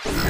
Final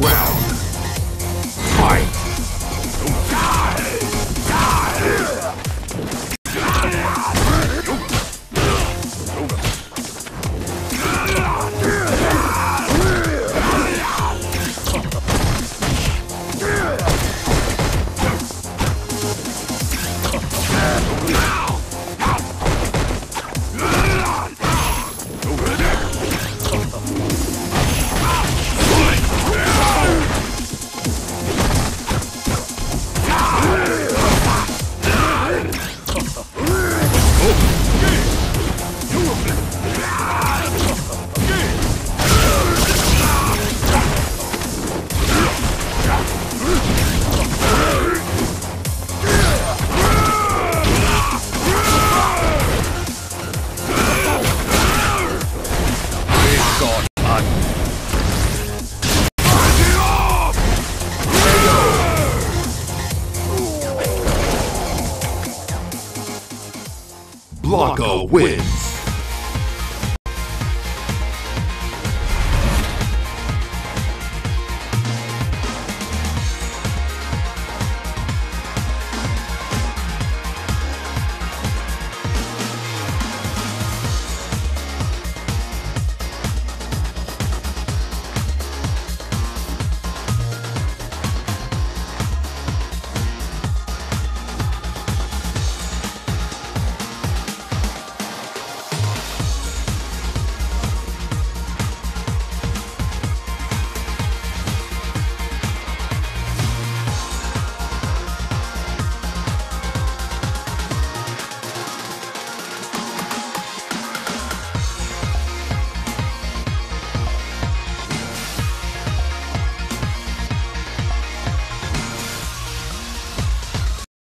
round. Blanka wins.